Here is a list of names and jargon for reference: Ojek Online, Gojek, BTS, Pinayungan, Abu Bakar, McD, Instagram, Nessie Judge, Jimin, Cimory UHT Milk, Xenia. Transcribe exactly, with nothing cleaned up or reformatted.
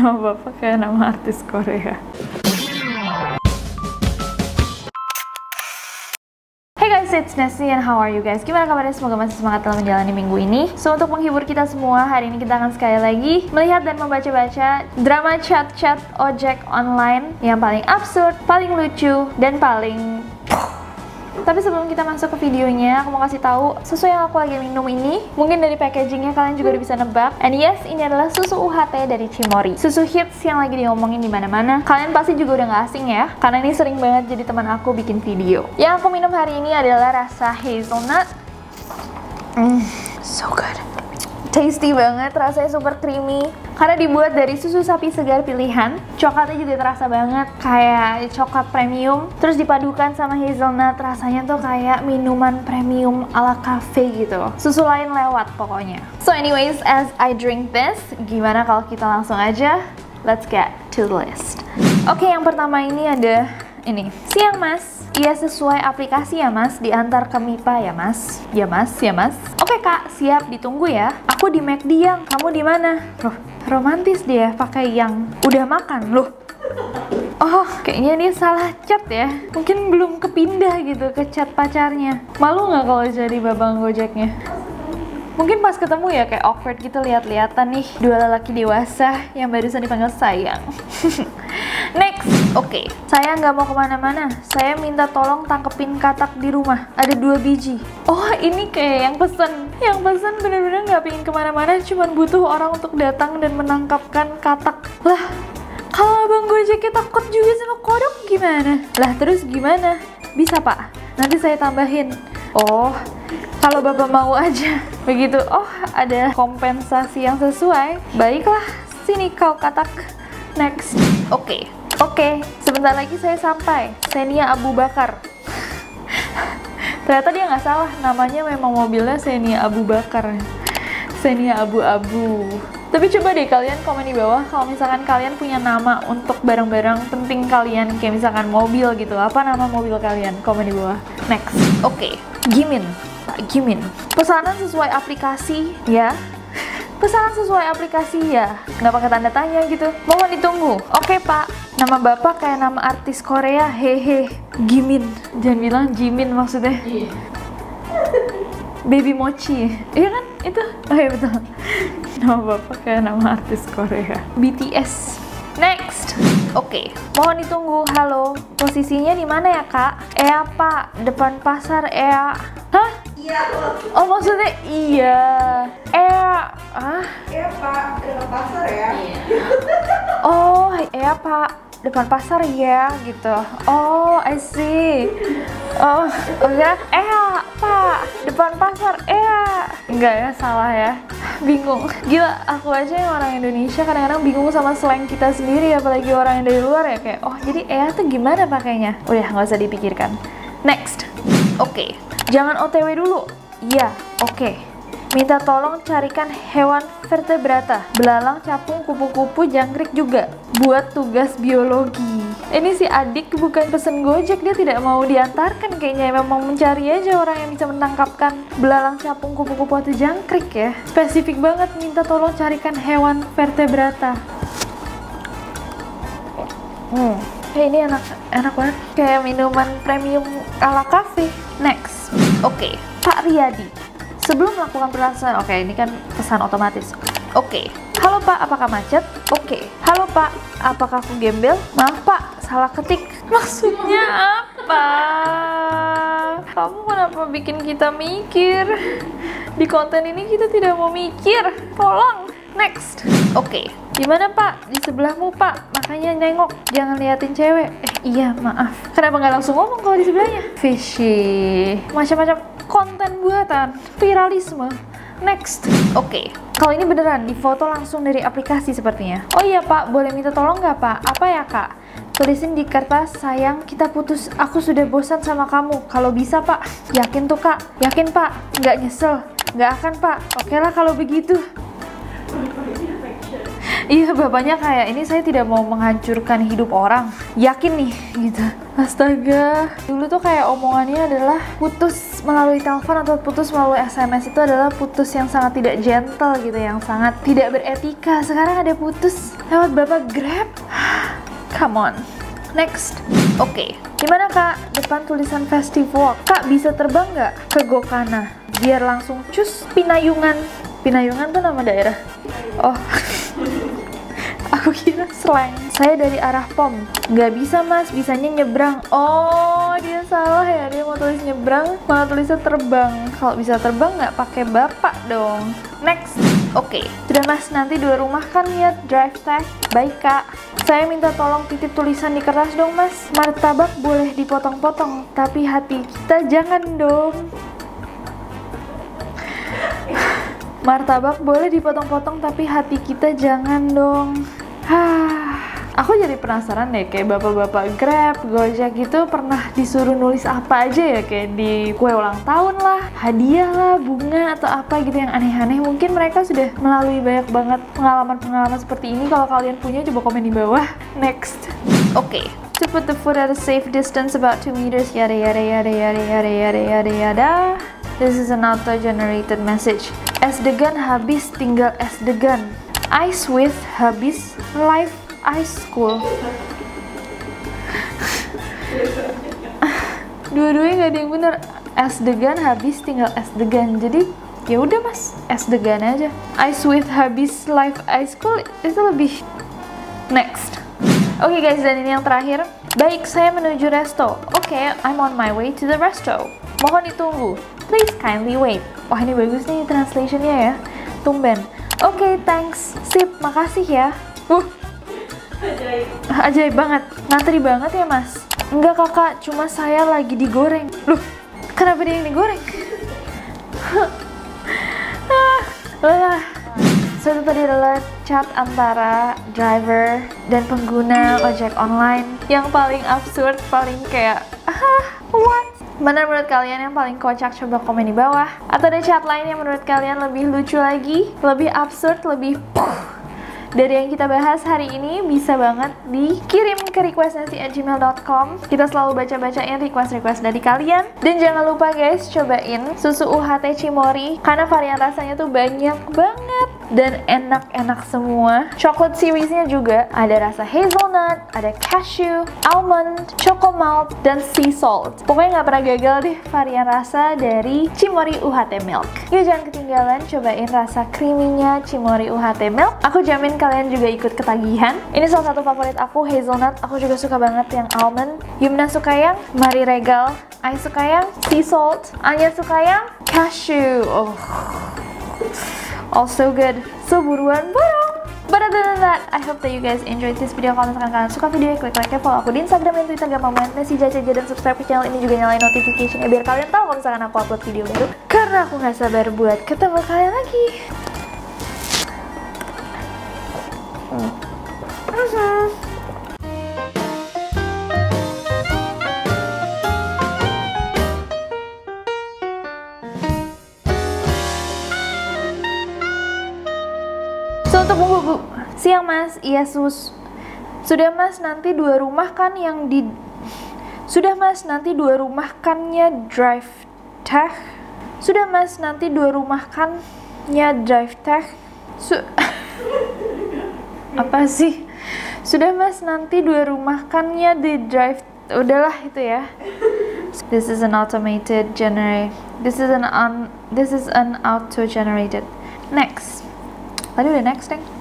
Nama bapak kayak nama artis Korea. It's Nessie and how are you guys? Gimana kabarnya? Semoga masih semangat dalam menjalani minggu ini. So, untuk menghibur kita semua, hari ini kita akan sekali lagi melihat dan membaca-baca drama chat-chat ojek online yang paling absurd, paling lucu, dan paling... Tapi sebelum kita masuk ke videonya, aku mau kasih tahu susu yang aku lagi minum ini. Mungkin dari packagingnya kalian juga udah bisa nebak. And yes, ini adalah susu U H T dari Cimory. Susu hits yang lagi diomongin di mana-mana. Kalian pasti juga udah nggak asing ya, karena ini sering banget jadi teman aku bikin video. Yang aku minum hari ini adalah rasa hazelnut. Mm, so good. Tasty banget, rasanya super creamy. Karena dibuat dari susu sapi segar pilihan. Coklatnya juga terasa banget, kayak coklat premium. Terus dipadukan sama hazelnut, rasanya tuh kayak minuman premium ala cafe gitu. Susu lain lewat pokoknya. So anyways, as I drink this, gimana kalau kita langsung aja? Let's get to the list. Oke, okay, yang pertama ini ada ini. Siang mas, iya sesuai aplikasi ya mas, diantar ke MIPA ya mas. Ya mas, ya mas. Oke kak, siap, ditunggu ya. Aku di McD yang, kamu di mana? Loh, romantis dia pakai yang udah makan loh. Oh, kayaknya dia salah chat ya. Mungkin belum kepindah gitu ke chat pacarnya. Malu nggak kalau jadi babang gojeknya? Mungkin pas ketemu ya kayak awkward gitu, lihat-lihatan nih dua lelaki dewasa yang barusan dipanggil sayang. Next, oke, okay. Saya nggak mau kemana-mana. Saya minta tolong tangkepin katak di rumah. Ada dua biji. Oh, ini kayak yang pesen. Yang pesan bener-bener gak pengen kemana-mana, cuman butuh orang untuk datang dan menangkapkan katak. Lah, kalau abang gojeknya takut juga sama kodok gimana? Lah, terus gimana? Bisa pak, nanti saya tambahin. Oh, kalau bapak mau aja. Begitu, oh ada kompensasi yang sesuai. Baiklah, sini kau katak. Next. Oke, oke, sebentar lagi saya sampai. Xenia Abu Bakar. Ternyata dia nggak salah, namanya memang mobilnya Xenia Abu Bakar, Xenia abu-abu. Tapi coba deh kalian komen di bawah kalau misalkan kalian punya nama untuk barang-barang penting kalian, kayak misalkan mobil gitu, apa nama mobil kalian? Komen di bawah. Next, oke, okay. Jimin, Pak Jimin. Pesanan sesuai aplikasi ya. Pesanan sesuai aplikasi ya. Nggak pakai tanda tanya gitu. Mohon ditunggu. Oke okay, pak. Nama bapak kayak nama artis Korea, hehe. Jimin, jangan bilang Jimin maksudnya. Yeah. Baby Mochi, iya kan itu? Oh iya betul. Nama bapak kayak nama artis Korea, B T S. Next, oke. Okay. Mohon ditunggu. Halo, posisinya di mana ya kak? Ea pak, depan pasar Ea. Hah? Iya. Oh maksudnya iya. Ea, ah? Ea pak, depan pasar ya. Oh, Ea pak. Depan pasar ya gitu. Oh, I see. Oh, enggak. Eh, pak, depan pasar. Eh, enggak ya, salah ya. Bingung. Gila, aku aja yang orang Indonesia kadang-kadang bingung sama slang kita sendiri, apalagi orang yang dari luar ya kayak, oh, jadi eh tuh gimana pakainya? Udah, nggak usah dipikirkan. Next. Oke. Okay. Jangan O T W dulu. Iya, oke. Okay. Minta tolong carikan hewan vertebrata, belalang, capung, kupu-kupu, jangkrik juga buat tugas biologi. Ini si adik bukan pesen gojek, dia tidak mau diantarkan kayaknya, memang mencari aja orang yang bisa menangkapkan belalang, capung, kupu-kupu, atau jangkrik ya. Spesifik banget, minta tolong carikan hewan vertebrata. Hmm, hey, ini enak, enak banget, kayak minuman premium ala kafe. Next, oke, okay. Pak Riyadi. Sebelum melakukan perlasan, oke okay, ini kan pesan otomatis. Oke, okay. Halo pak, apakah macet? Oke, okay. Halo pak, apakah aku gembel? Maaf pak, salah ketik. Maksudnya apa? Kamu kenapa bikin kita mikir? Di konten ini kita tidak mau mikir. Tolong. Next. Oke, okay. Gimana pak? Di sebelahmu pak, makanya nengok. Jangan liatin cewek. Eh iya, maaf. Kenapa nggak langsung ngomong kalau di sebelahnya? Fishy. Macam-macam konten buatan, viralisme. Next, oke, okay. Kalau ini beneran difoto langsung dari aplikasi sepertinya. Oh iya pak, boleh minta tolong nggak pak? Apa ya kak? Tulisin di kertas, sayang kita putus, aku sudah bosan sama kamu. Kalau bisa pak, yakin tuh kak? Yakin pak? Nggak nyesel? Nggak akan pak? Oke lah kalau begitu. Iya, bapaknya kayak, ini saya tidak mau menghancurkan hidup orang, yakin nih gitu. Astaga, dulu tuh kayak omongannya adalah putus melalui telepon atau putus melalui S M S itu adalah putus yang sangat tidak gentle gitu, yang sangat tidak beretika. Sekarang ada putus lewat bapak Grab. Come on, next. Oke, okay. Gimana kak depan tulisan festival? Kak bisa terbang nggak ke Gokana? Biar langsung cus Pinayungan. Pinayungan tuh nama daerah. Oh. Aku kira slang. Saya dari arah pom. Nggak bisa mas, bisanya nyebrang. Oh, dia salah ya, dia mau tulis nyebrang malah tulisnya terbang. Kalau bisa terbang nggak pakai bapak dong. Next. Oke, okay. Sudah mas, nanti dua rumah kan lihat drive tag. Baik kak. Saya minta tolong titip tulisan di kertas dong mas. Martabak boleh dipotong-potong, tapi hati kita jangan dong. Martabak boleh dipotong-potong, tapi hati kita jangan dong. Hah, aku jadi penasaran deh, kayak bapak-bapak Grab, Gojek gitu pernah disuruh nulis apa aja ya, kayak di kue ulang tahun lah, hadiah lah, bunga atau apa gitu yang aneh-aneh. Mungkin mereka sudah melalui banyak banget pengalaman-pengalaman seperti ini. Kalau kalian punya, coba komen di bawah. Next. Oke, okay. To put the food at a safe distance about two meters, yada yada yada yada yada yada yada yada. This is an auto-generated message. Es degan habis, tinggal es degan. Ice with habis, life ice school. Dua-duanya nggak ada yang bener. Es degan habis, tinggal es degan. Jadi ya udah mas, es degan aja. Ice with habis, life ice school itu lebih. Next. Oke okay guys, dan ini yang terakhir. Baik, saya menuju resto. Oke, okay, I'm on my way to the resto. Mohon ditunggu. Please kindly wait. Wah, ini bagus nih translationnya ya, tumben. Oke, okay, thanks. Sip, makasih ya. Uh, ajaib. Ajaib banget. Ngantri banget ya mas? Enggak kakak, cuma saya lagi digoreng. Loh, kenapa dia yang digoreng? ah, lelah. So, itu tadi adalah chat antara driver dan pengguna ojek online. Yang paling absurd, paling kayak, ah, what? Mana menurut kalian yang paling kocak? Coba komen di bawah. Atau ada chat lain yang menurut kalian lebih lucu lagi, lebih absurd, lebih puff dari yang kita bahas hari ini? Bisa banget dikirim ke request at gmail dot com. Kita selalu baca-bacain request-request dari kalian. Dan jangan lupa guys, cobain susu U H T Cimory, karena varian rasanya tuh banyak banget dan enak-enak semua. Coklat seriesnya juga ada rasa hazelnut, ada cashew, almond, choco malt, dan sea salt. Pokoknya nggak pernah gagal deh varian rasa dari Cimory U H T Milk. Yuk jangan ketinggalan cobain rasa creaminya Cimory U H T Milk. Aku jamin kalian juga ikut ketagihan. Ini salah satu favorit aku, hazelnut. Aku juga suka banget yang almond. Yumna suka yang Mari Regal, I suka yang sea salt, Anya suka yang cashew. Oh, also good. So buruan bareng. But other than that, I hope that you guys enjoyed this video. Kalau misalkan kalian suka video, klik like-nya, follow aku di Instagram dan Twitter, gampang banget, Nessie Judge aja, dan subscribe ke channel ini, juga nyalain notification-nya biar kalian tahu kalau misalkan aku upload video baru. Karena aku nggak sabar buat ketemu kalian lagi. Mm-hmm. Untuk bumbu, siang mas, iya sus. Sudah mas, nanti dua rumah kan yang di Sudah mas, nanti dua rumah kannya drive tech. Sudah mas, nanti dua rumah kannya drive tech. Su Apa sih? Sudah mas, nanti dua rumah kannya di drive. Udahlah itu ya. This is an automated generate. This is an un... This is an auto generated. Next. Tadi udah next, Neng.